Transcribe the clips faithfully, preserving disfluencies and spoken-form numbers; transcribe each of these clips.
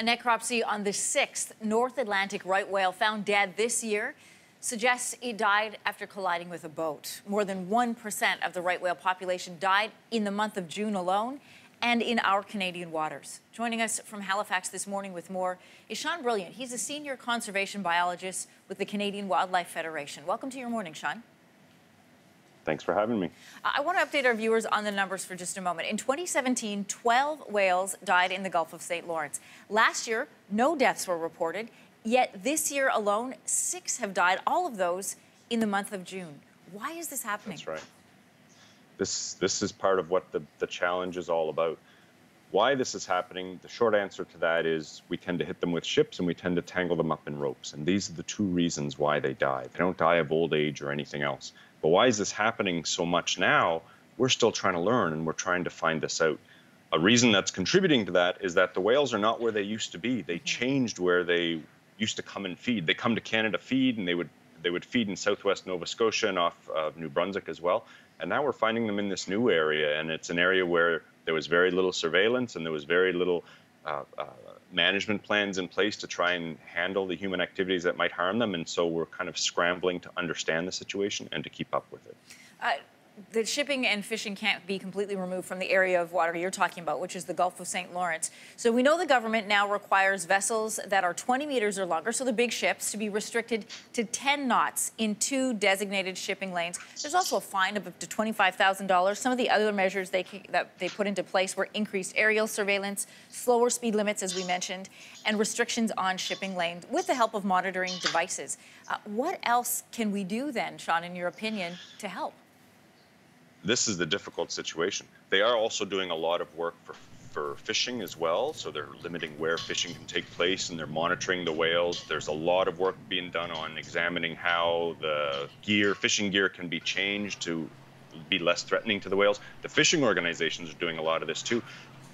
A necropsy on the sixth North Atlantic right whale found dead this year suggests it died after colliding with a boat. More than one percent of the right whale population died in the month of June alone and in our Canadian waters. Joining us from Halifax this morning with more is Sean Brilliant. He's a senior conservation biologist with the Canadian Wildlife Federation. Welcome to Your Morning, Sean. Thanks for having me. I want to update our viewers on the numbers for just a moment. In twenty seventeen, twelve whales died in the Gulf of Saint Lawrence. Last year, no deaths were reported, yet this year alone, six have died, all of those in the month of June. Why is this happening? That's right. This, this is part of what the, the challenge is all about. Why this is happening, the short answer to that is we tend to hit them with ships and we tend to tangle them up in ropes. And these are the two reasons why they die. They don't die of old age or anything else. But why is this happening so much now? We're still trying to learn and we're trying to find this out. A reason that's contributing to that is that the whales are not where they used to be. They changed where they used to come and feed. They come to Canada feed and they would they would feed in Southwest Nova Scotia and off of New Brunswick as well. And now we're finding them in this new area, and it's an area where there was very little surveillance and there was very little uh, uh, management plans in place to try and handle the human activities that might harm them, and so we're kind of scrambling to understand the situation and to keep up with it. Uh, the shipping and fishing can't be completely removed from the area of water you're talking about, which is the Gulf of Saint Lawrence. So we know the government now requires vessels that are twenty meters or longer, so the big ships, to be restricted to ten knots in two designated shipping lanes. There's also a fine of up to twenty-five thousand dollars. Some of the other measures they, that they put into place were increased aerial surveillance, slower speed limits, as we mentioned, and restrictions on shipping lanes with the help of monitoring devices. Uh, what else can we do then, Sean, in your opinion, to help? This is the difficult situation. They are also doing a lot of work for, for fishing as well, so they're limiting where fishing can take place and they're monitoring the whales. There's a lot of work being done on examining how the gear, fishing gear can be changed to be less threatening to the whales. The fishing organizations are doing a lot of this too.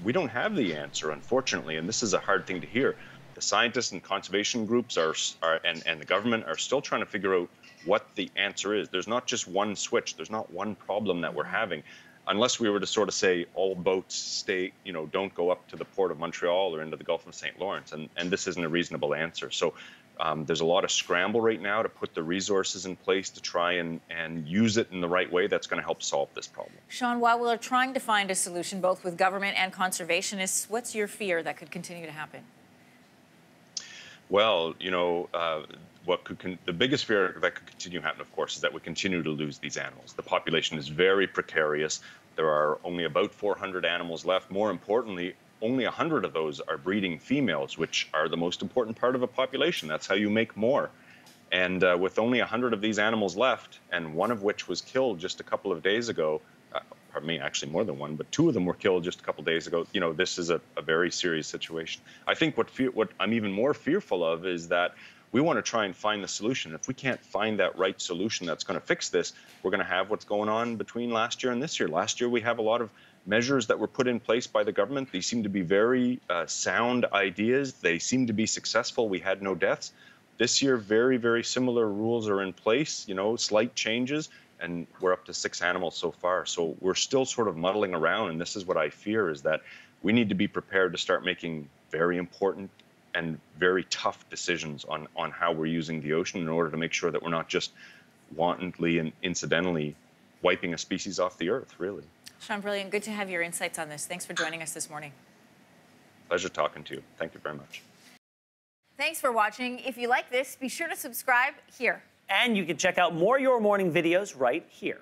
We don't have the answer, unfortunately, and this is a hard thing to hear. The scientists and conservation groups are, are and, and the government are still trying to figure out what the answer is. There's not just one switch. There's not one problem that we're having. Unless we were to sort of say all boats stay, you know, don't go up to the port of Montreal or into the Gulf of Saint Lawrence. And, and this isn't a reasonable answer. So um, there's a lot of scramble right now to put the resources in place to try and, and use it in the right way that's going to help solve this problem. Sean, while we're trying to find a solution both with government and conservationists, what's your fear that could continue to happen? Well, you know, uh, what could con the biggest fear that could continue to happen, of course, is that we continue to lose these animals. The population is very precarious. There are only about four hundred animals left. More importantly, only one hundred of those are breeding females, which are the most important part of a population. That's how you make more. And uh, with only one hundred of these animals left, and one of which was killed just a couple of days ago, uh, pardon me, actually more than one, but two of them were killed just a couple of days ago. You know, this is a, a very serious situation. I think what, fear, what I'm even more fearful of is that we want to try and find the solution. If we can't find that right solution that's going to fix this, we're going to have what's going on between last year and this year. Last year, we have a lot of measures that were put in place by the government. These seem to be very uh, sound ideas. They seem to be successful. We had no deaths. This year, very, very similar rules are in place, you know, slight changes. And we're up to six animals so far. So we're still sort of muddling around. And this is what I fear, is that we need to be prepared to start making very important and very tough decisions on, on how we're using the ocean in order to make sure that we're not just wantonly and incidentally wiping a species off the earth, really. Sean Brilliant, good to have your insights on this. Thanks for joining us this morning. Pleasure talking to you. Thank you very much. Thanks for watching. If you like this, be sure to subscribe here. And you can check out more Your Morning videos right here.